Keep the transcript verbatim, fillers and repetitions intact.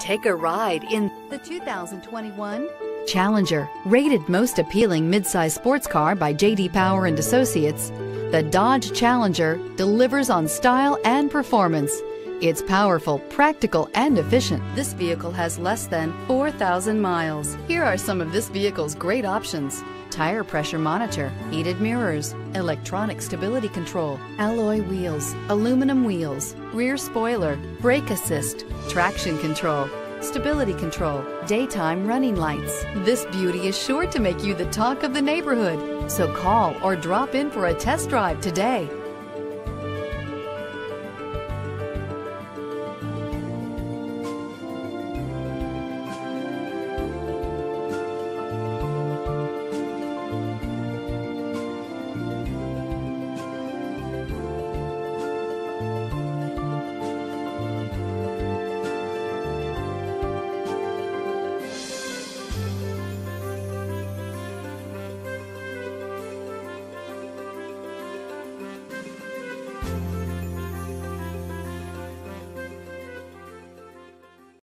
Take a ride in the two thousand twenty-one Challenger, rated most appealing midsize sports car by J D Power and Associates. The Dodge Challenger delivers on style and performance. It's powerful, practical, and efficient. This vehicle has less than four thousand miles. Here are some of this vehicle's great options: tire pressure monitor, heated mirrors, electronic stability control, alloy wheels, aluminum wheels, rear spoiler, brake assist, traction control, stability control, daytime running lights. This beauty is sure to make you the talk of the neighborhood. So call or drop in for a test drive today.